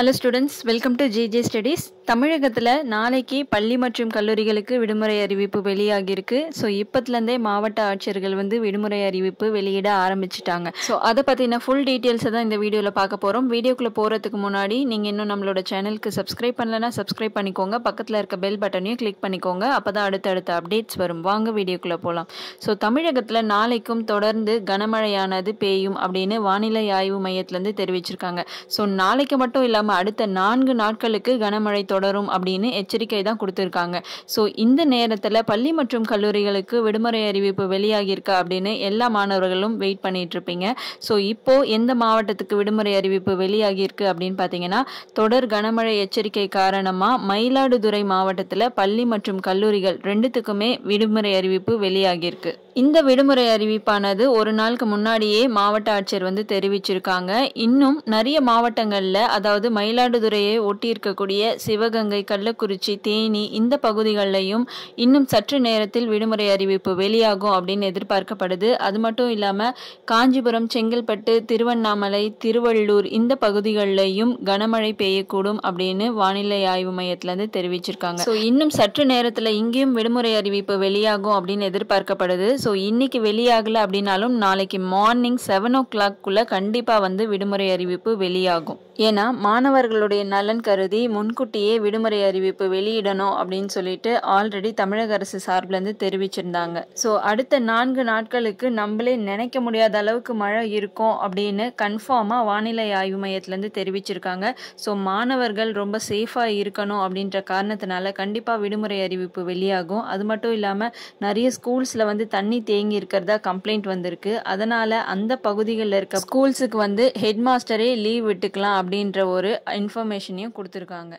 Hello students, welcome to GJ Studies. தமிழகத்துல நாளைக்கு பள்ளி மற்றும் கல்லூரிகளுக்கு விடுமுறை அறிவிப்பு வெளியாகிருக்கு. சோ இப்பத்துல இருந்தே மாவட்ட ஆட்சியர்கள் வந்து விடுமுறை அறிவிப்பு வெளியிட ஆரம்பிச்சிட்டாங்க. சோ அத பத்தின full details தான் இந்த வீடியோல பார்க்க போறோம். வீடியோக்குள்ள போறதுக்கு முன்னாடி நீங்க இன்னும் நம்மளோட சேனலுக்கு subscribe பண்ணலனா subscribe பண்ணிக்கோங்க. பக்கத்துல இருக்க bell பட்டனையும் click பண்ணிக்கோங்க. அப்பதான் அடுத்தடுத்த அப்டேட்ஸ் வரும். வாங்க வீடியோக்குள்ள போலாம். சோ தமிழகத்துல நாளைக்கும் தொடர்ந்து கனமழையானது பெய்யும் அப்படினு வானிலை ஆய்வு மையத்துல இருந்து தெரிவிச்சிருக்காங்க. சோ நாளைக்கு மட்டும் இல்லாம அடுத்த 4 நாட்களுக்கு கனமழை தொடரும் அப்படினு எச்சரிக்கை தான் கொடுத்திருக்காங்க. சோ இந்த நேரத்துல பள்ளி மற்றும் கல்லூரிகளுக்கு விடுமுறை அறிவிப்பு வெளியாகி இருக்க அப்படினு எல்லா மாணவர்களும் வெயிட் பண்ணிட்டு இருப்பீங்க. சோ இப்போ எந்த மாவட்டத்துக்கு விடுமுறை அறிவிப்பு வெளியாகி இருக்கு அப்படினு பாத்தீங்கன்னா தொடர் கனமழை எச்சரிக்கை காரணமா மயிலாடுதுறை மாவட்டத்துல பள்ளி மற்றும் கல்லூரிகள் ரெண்டுத்துக்குமே விடுமுறை அறிவிப்பு வெளியாகி இருக்கு. இந்த விடுமுறை அறிவிப்பானது ஒரு நாளுக்கு முன்னாடியே மாவட்ட ஆட்சியர் வந்து தெரிவிச்சிருக்காங்க. இன்னும் நிறைய மாவட்டங்கள்ல அதாவது மயிலாடுதுறையை ஒட்டி இருக்கக்கூடிய சிவகங்கை, கள்ளக்குறிச்சி, தேனி இந்த பகுதிகளிலையும் இன்னும் சற்று நேரத்தில் விடுமுறை அறிவிப்பு வெளியாகும் அப்படின்னு எதிர்பார்க்கப்படுது. அது மட்டும் இல்லாம காஞ்சிபுரம், செங்கல்பட்டு, திருவண்ணாமலை, திருவள்ளூர் இந்த பகுதிகளிலையும் கனமழை பெய்யக்கூடும் அப்படின்னு வானிலை ஆய்வு மையத்துல இருந்து தெரிவிச்சிருக்காங்க. இன்னும் சற்று நேரத்துல இங்கேயும் விடுமுறை அறிவிப்பு வெளியாகும் அப்படின்னு எதிர்பார்க்கப்படுது. சோ இன்னைக்கு வெளியாகல அப்படினாலும் நாளைக்கு மார்னிங் 7 o'clock குள்ள கண்டிப்பா வந்து விடுமுறை அறிவிப்பு வெளியாகும். ஏன்னா மாணவர்களுடைய நலன் கருதி முன்கூட்டியே விடுமுறை அறிவிப்பு வெளியிடணும் அப்படின்னு சொல்லிட்டு ஆல்ரெடி தமிழக அரசு சார்பிலிருந்து தெரிவிச்சிருந்தாங்க. ஸோ அடுத்த 4 நாட்களுக்கு நம்மளே நினைக்க முடியாத அளவுக்கு மழை இருக்கும் அப்படின்னு கன்ஃபார்மாக வானிலை ஆய்வு மையத்திலேருந்து தெரிவிச்சிருக்காங்க. ஸோ மாணவர்கள் ரொம்ப சேஃபாக இருக்கணும் அப்படின்ற காரணத்தினால கண்டிப்பாக விடுமுறை அறிவிப்பு வெளியாகும். அது மட்டும் இல்லாமல் நிறைய ஸ்கூல்ஸில் வந்து தண்ணி தேங்கி இருக்கிறதா கம்ப்ளைண்ட் வந்திருக்கு. அதனால் அந்த பகுதிகளில் இருக்க ஸ்கூல்ஸுக்கு வந்து ஹெட் மாஸ்டரே லீவ் விட்டுக்கலாம் அப்படின்ற ஒரு இன்ஃபர்மேஷனையும் கொடுத்துருக்காங்க.